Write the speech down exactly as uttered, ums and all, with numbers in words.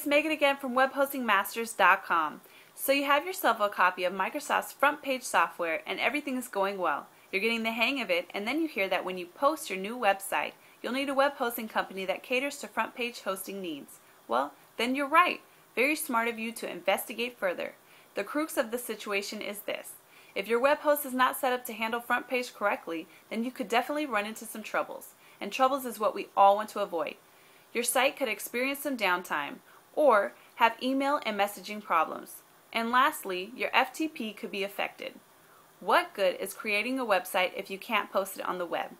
is Megan again from web hosting masters dot com. So you have yourself a copy of Microsoft's front page software and everything is going well. You're getting the hang of it, and then you hear that when you post your new website, you'll need a web hosting company that caters to front page hosting needs. Well, then you're right. Very smart of you to investigate further. The crux of the situation is this. If your web host is not set up to handle front page correctly, then you could definitely run into some troubles. And troubles is what we all want to avoid. Your site could experience some downtime, or have email and messaging problems. And lastly, your F T P could be affected. What good is creating a website if you can't post it on the web?